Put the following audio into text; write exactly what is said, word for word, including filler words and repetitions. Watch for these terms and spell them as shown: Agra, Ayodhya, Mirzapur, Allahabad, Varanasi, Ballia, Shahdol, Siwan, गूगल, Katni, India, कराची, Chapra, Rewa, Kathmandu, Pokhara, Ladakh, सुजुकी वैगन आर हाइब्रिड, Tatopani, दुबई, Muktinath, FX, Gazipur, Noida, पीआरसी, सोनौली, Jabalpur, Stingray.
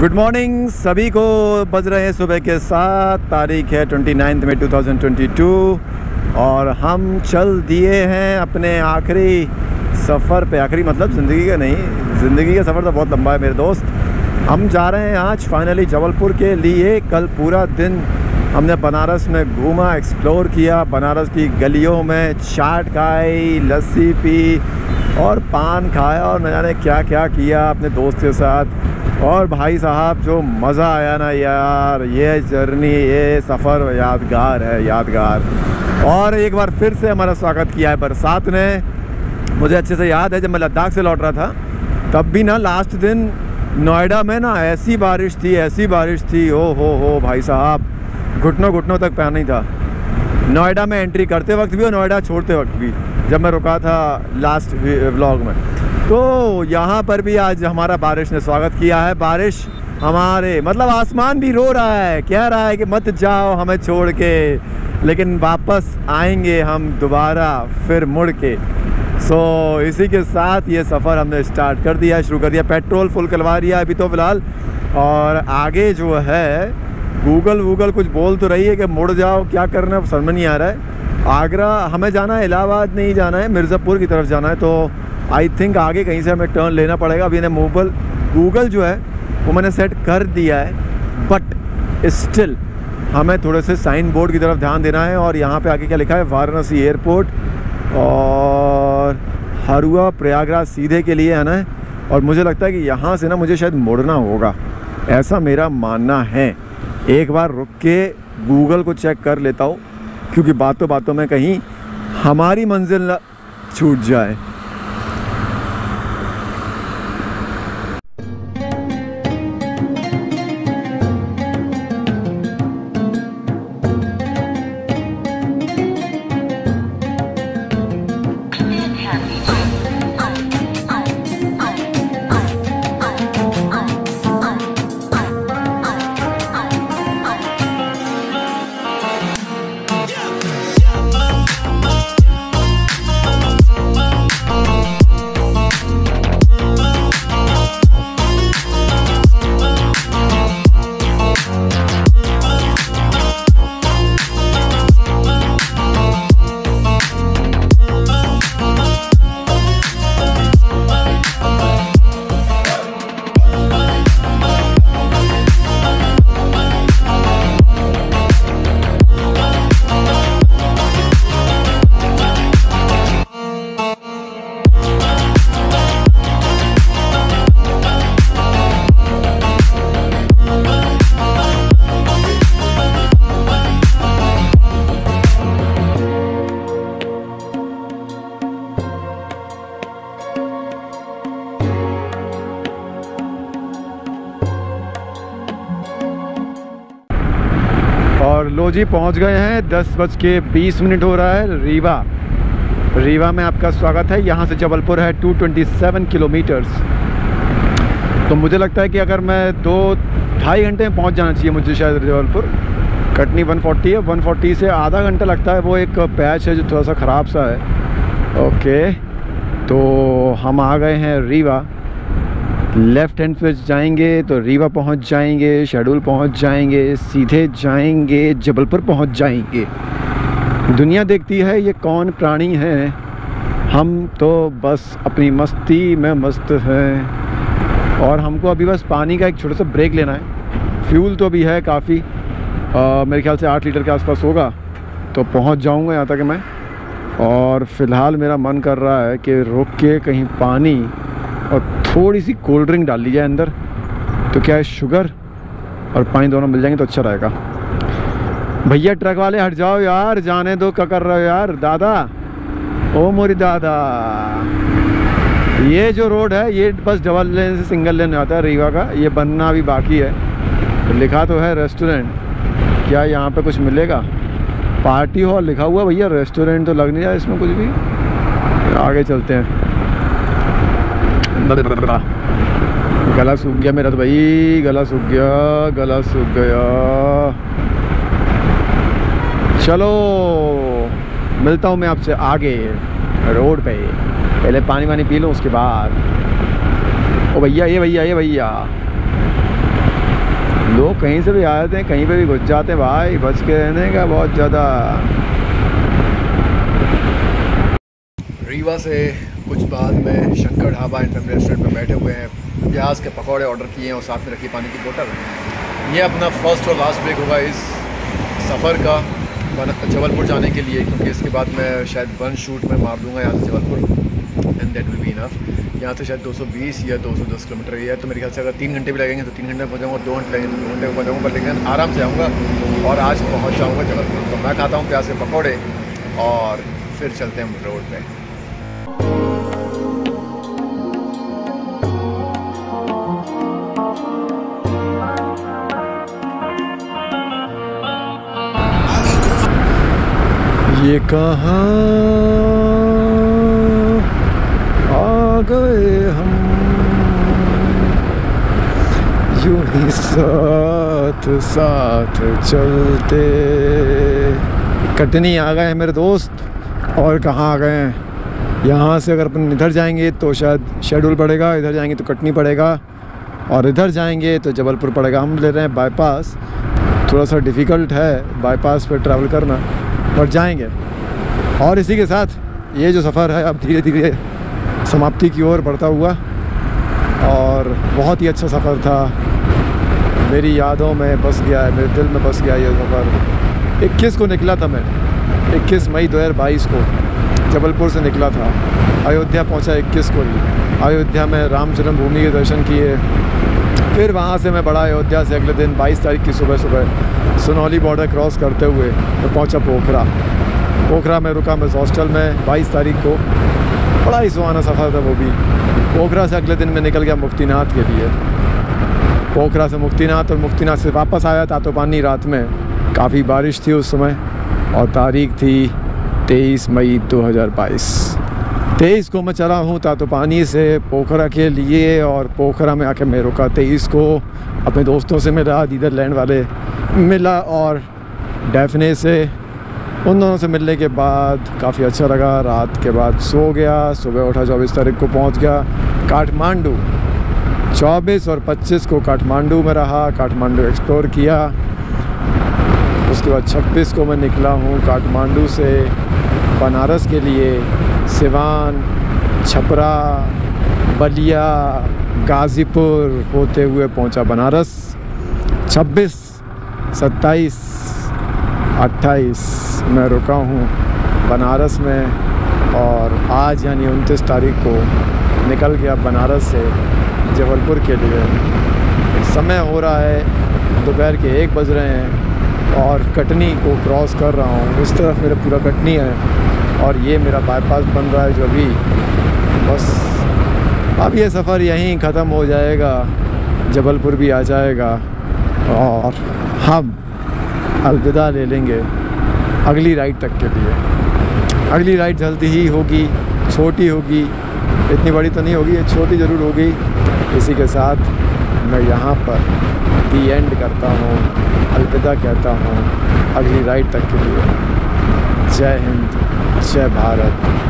Good morning सभी को। बज रहे हैं सुबह के सात, तारीख है उनतीस मई दो हज़ार बाईस और हम चल दिए हैं अपने आखिरी सफ़र पे। आखिरी मतलब ज़िंदगी का नहीं, ज़िंदगी का सफ़र तो बहुत लंबा है मेरे दोस्त। हम जा रहे हैं आज फाइनली जबलपुर के लिए। कल पूरा दिन हमने बनारस में घूमा, एक्सप्लोर किया, बनारस की गलियों में चाट खाई, लस्सी पी और पान खाया और न जाने क्या क्या किया अपने दोस्त के साथ। और भाई साहब जो मज़ा आया ना यार, ये जर्नी ये सफ़र यादगार है, यादगार। और एक बार फिर से हमारा स्वागत किया है बरसात ने। मुझे अच्छे से याद है जब मैं लद्दाख से लौट रहा था तब भी ना लास्ट दिन नोएडा में ना ऐसी बारिश थी, ऐसी बारिश थी, ओ हो हो भाई साहब, घुटनों घुटनों तक पानी था। नोएडा में एंट्री करते वक्त भी और नोएडा छोड़ते वक्त भी, जब मैं रुका था लास्ट व्लॉग में। तो यहाँ पर भी आज हमारा बारिश ने स्वागत किया है। बारिश हमारे मतलब आसमान भी रो रहा है, कह रहा है कि मत जाओ हमें छोड़ के, लेकिन वापस आएंगे हम दोबारा फिर मुड़ के। सो इसी के साथ ये सफ़र हमने स्टार्ट कर दिया, शुरू कर दिया। पेट्रोल फुल करवा दिया अभी तो फ़िलहाल। और आगे जो है गूगल वूगल कुछ बोल तो रही है कि मुड़ जाओ, क्या करना है समझ नहीं आ रहा है। आगरा हमें जाना है, इलाहाबाद नहीं जाना है, मिर्ज़ापुर की तरफ जाना है। तो आई थिंक आगे कहीं से हमें टर्न लेना पड़ेगा। अभी इन्हें मोबाइल गूगल जो है वो मैंने सेट कर दिया है, बट स्टिल हमें थोड़े से साइन बोर्ड की तरफ ध्यान देना है। और यहाँ पे आगे क्या लिखा है, वाराणसी एयरपोर्ट और हरुआ प्रयागराज सीधे के लिए आना है। और मुझे लगता है कि यहाँ से ना मुझे शायद मुड़ना होगा, ऐसा मेरा मानना है। एक बार रुक के गूगल को चेक कर लेता हूँ, क्योंकि बातों बातों में कहीं हमारी मंजिल छूट जाए। लो जी पहुँच गए हैं, दस बज के बीस मिनट हो रहा है। रीवा रीवा में आपका स्वागत है। यहाँ से जबलपुर है दो सौ सत्ताईस किलोमीटर्स। तो मुझे लगता है कि अगर मैं दो ढाई घंटे में पहुँच जाना चाहिए मुझे शायद जबलपुर। कटनी एक सौ चालीस है, एक सौ चालीस से आधा घंटा लगता है। वो एक पैच है जो थोड़ा सा ख़राब सा है। ओके, तो हम आ गए हैं रीवा। लेफ़्ट हैंड पे जाएंगे तो रीवा पहुंच जाएंगे, शहडोल पहुंच जाएंगे, सीधे जाएंगे जबलपुर पहुंच जाएंगे। दुनिया देखती है ये कौन प्राणी है, हम तो बस अपनी मस्ती में मस्त हैं। और हमको अभी बस पानी का एक छोटा सा ब्रेक लेना है। फ्यूल तो भी है काफ़ी, मेरे ख्याल से आठ लीटर के आसपास होगा, तो पहुंच जाऊंगा यहाँ तक मैं। और फ़िलहाल मेरा मन कर रहा है कि रुक के कहीं पानी और थोड़ी सी कोल्ड ड्रिंक डाल ली जाए अंदर, तो क्या है शुगर और पानी दोनों मिल जाएंगे तो अच्छा रहेगा। भैया ट्रक वाले हट जाओ यार, जाने दो, क्या कर रहे हो यार दादा, ओ मोरी दादा। ये जो रोड है ये बस डबल लेन से सिंगल लेन आता है रीवा का, ये बनना भी बाकी है। लिखा तो है रेस्टोरेंट, क्या यहाँ पे कुछ मिलेगा? पार्टी हॉल लिखा हुआ भैया, रेस्टोरेंट तो लग नहीं रहा इसमें कुछ भी। आगे चलते हैं। गला सूख गया मेरा तो भाई, गला सूख गया, गला सूख गया। चलो मिलता हूँ मैं आपसे आगे रोड पे, पहले पानी वानी पी लूँ उसके बाद। ओ भैया, ये भैया, ये भैया, लोग कहीं से भी आ जाते हैं, कहीं पे भी घुस जाते हैं भाई, बच के रहने का बहुत ज़्यादा। रीवा से कुछ बाद में Shankar dhaba and family restaurant में बैठे हुए हैं, प्याज के पकौड़े ऑर्डर किए हैं और साथ में रखी पानी की बोतल। ये अपना फर्स्ट और लास्ट ब्रेक होगा इस सफ़र का जबलपुर जाने के लिए, क्योंकि इसके बाद मैं शायद वन शूट में मार दूंगा यहाँ से Jabalpur and that will be enough. यहाँ से शायद दो सौ बीस या दो सौ दस किलोमीटर है, तो मेरे ख्याल से अगर तीन घंटे भी लगेंगे तो तीन घंटे में पहुँचाऊँगा, दो घंटे लगेंगे तो दो घंटे में पहुँचाऊँगा, पर लेकिन आराम से आऊँगा और आज पहुँच जाऊँगा जबलपुर। तो मैं खाता हूँ प्याज के पकौड़े और फिर चलते हैं रोड पर। ये कहाँ आ गए हम, यूं ही साथ साथ चलते। कटनी आ गए हैं मेरे दोस्त, और कहाँ आ गए हैं। यहाँ से अगर अपन इधर जाएंगे तो शायद शहडोल पड़ेगा, इधर जाएंगे तो कटनी पड़ेगा, और इधर जाएंगे तो जबलपुर पड़ेगा। हम ले रहे हैं बाईपास, थोड़ा सा डिफ़िकल्ट है बाईपास पर ट्रैवल करना, और जाएंगे। और इसी के साथ ये जो सफ़र है अब धीरे धीरे समाप्ति की ओर बढ़ता हुआ, और बहुत ही अच्छा सफ़र था। मेरी यादों में बस गया है, मेरे दिल में बस गया ये सफ़र। इक्कीस को निकला था मैं, इक्कीस मई दो हज़ार बाईस को जबलपुर से निकला था, अयोध्या पहुंचा इक्कीस को ही। अयोध्या में राम जन्मभूमि के दर्शन किए, फिर वहाँ से मैं बड़ा अयोध्या से अगले दिन बाईस तारीख की सुबह सुबह सोनौली बॉर्डर क्रॉस करते हुए मैं तो पहुँचा पोखरा। पोखरा में रुका मैं हॉस्टल में बाईस तारीख को, बड़ा ही सुहाना सफ़र था वो भी। पोखरा से अगले दिन मैं निकल गया मुक्तिनाथ के लिए, पोखरा से मुक्तिनाथ, और मुक्तिनाथ से वापस आया तातोपानी रात में। काफ़ी बारिश थी उस समय, और तारीख थी तेईस मई दो हज़ार बाईस। तेईस को मैं चला हूँ तातोपानी से पोखरा के लिए, और पोखरा में आके मैं रुका तेईस को, अपने दोस्तों से मिला, दीदर लैंड वाले मिला और डैफने से। उन दोनों से मिलने के बाद काफ़ी अच्छा लगा, रात के बाद सो गया। सुबह उठा चौबीस तारीख को पहुँच गया काठमांडू, चौबीस और पच्चीस को काठमांडू में रहा, काठमांडू एक्सप्लोर किया। उसके बाद छब्बीस को मैं निकला हूँ काठमांडू से बनारस के लिए, सिवान, छपरा, बलिया, गाजीपुर होते हुए पहुंचा बनारस। छब्बीस, सत्ताईस, अट्ठाईस मैं रुका हूं बनारस में, और आज यानी उनतीस तारीख को निकल गया बनारस से जबलपुर के लिए। समय हो रहा है दोपहर के एक बज रहे हैं, और कटनी को क्रॉस कर रहा हूं। इस तरफ मेरा पूरा कटनी है, और ये मेरा बाईपास बन रहा है जो अभी बस। अब ये सफ़र यहीं ख़त्म हो जाएगा, जबलपुर भी आ जाएगा और हम अलविदा ले लेंगे अगली राइड तक के लिए। अगली राइड जल्दी ही होगी, छोटी होगी, इतनी बड़ी तो नहीं होगी, ये छोटी ज़रूर होगी। इसी के साथ मैं यहाँ पर दी एंड करता हूँ, अलविदा कहता हूँ अगली राइड तक के लिए। जय हिंद, जय भारत।